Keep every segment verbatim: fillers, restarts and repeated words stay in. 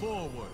Forward.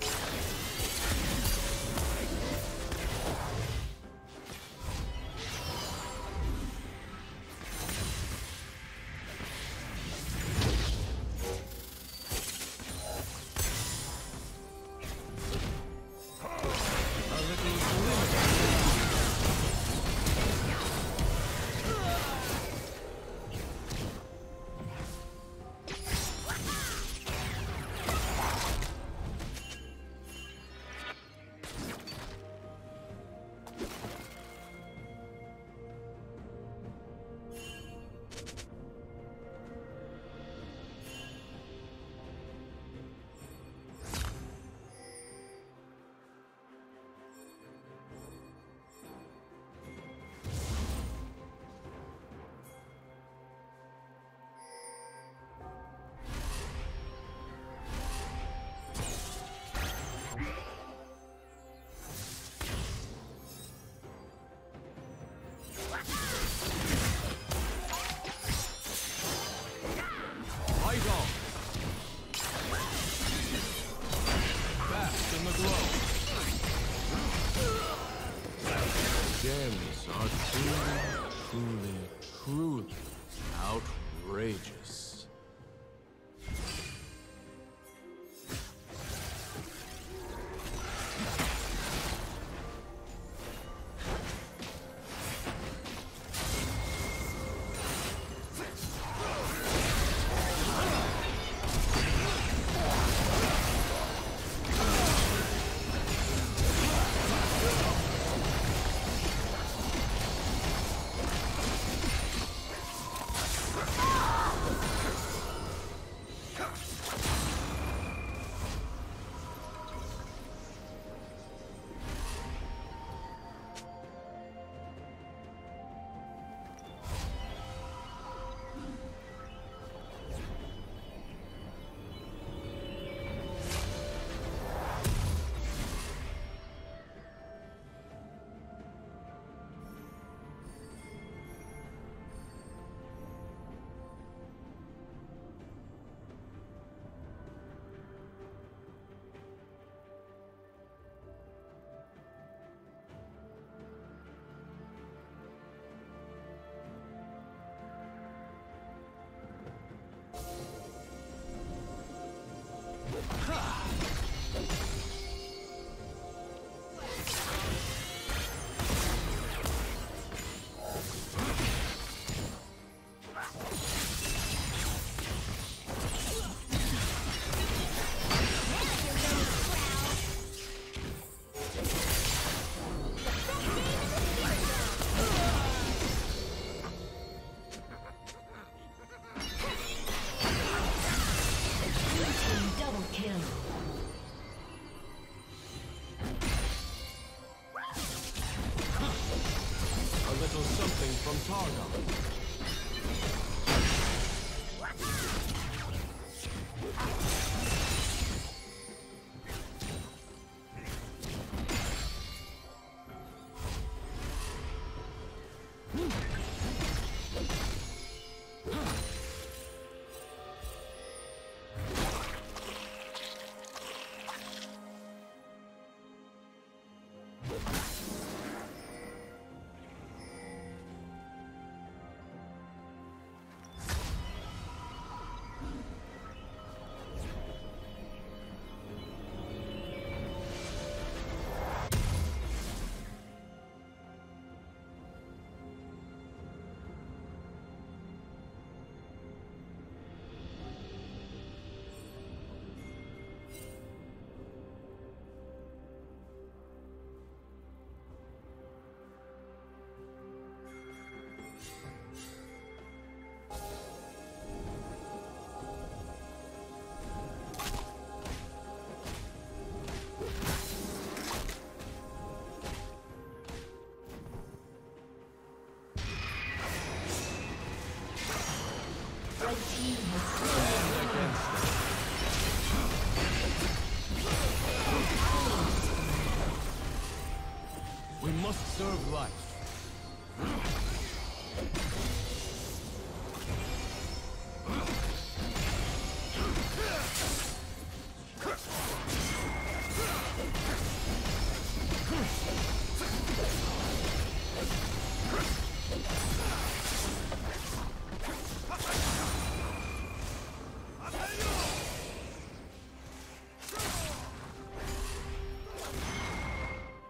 Preserve life.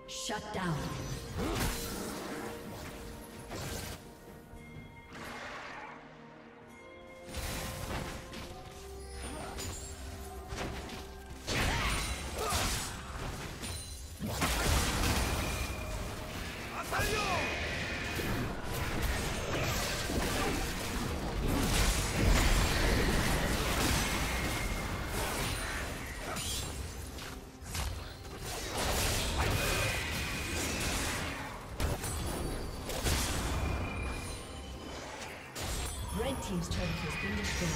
Shut down. Team's turret has been destroyed.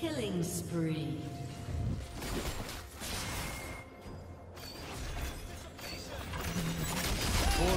Killing spree. For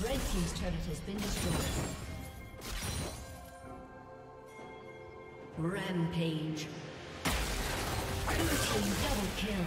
Red team's turret has been destroyed. Rampage. Blue team double kill.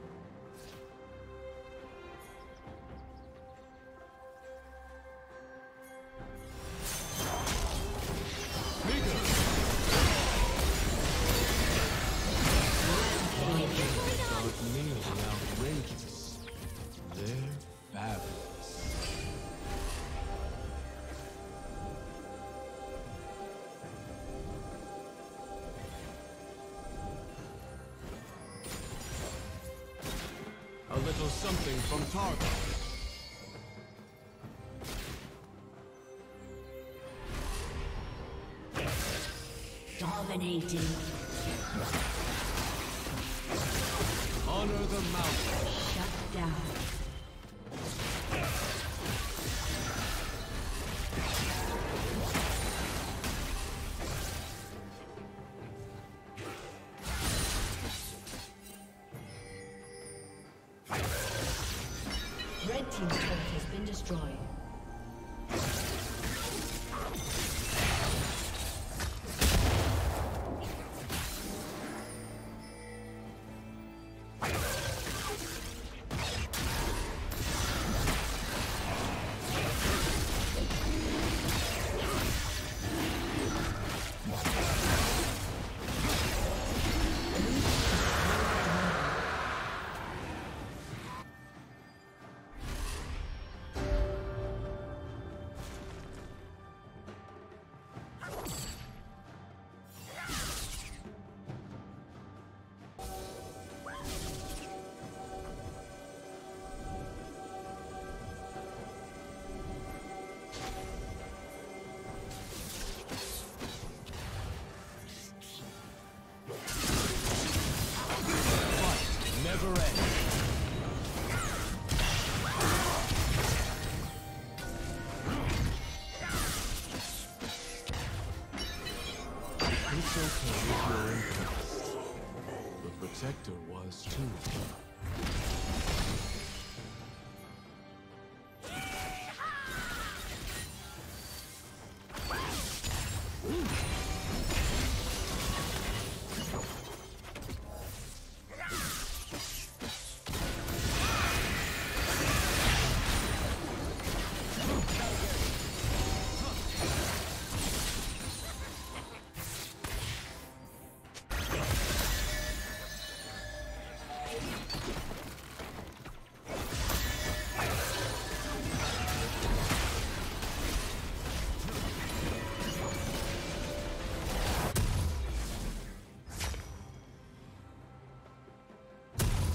Something from Taric. Dominating. Honor the mountain. Shut down. team's turret has been destroyed.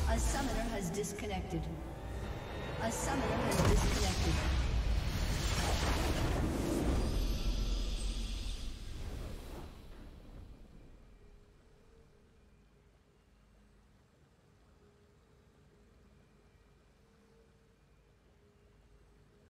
A summoner has disconnected. A summoner has disconnected.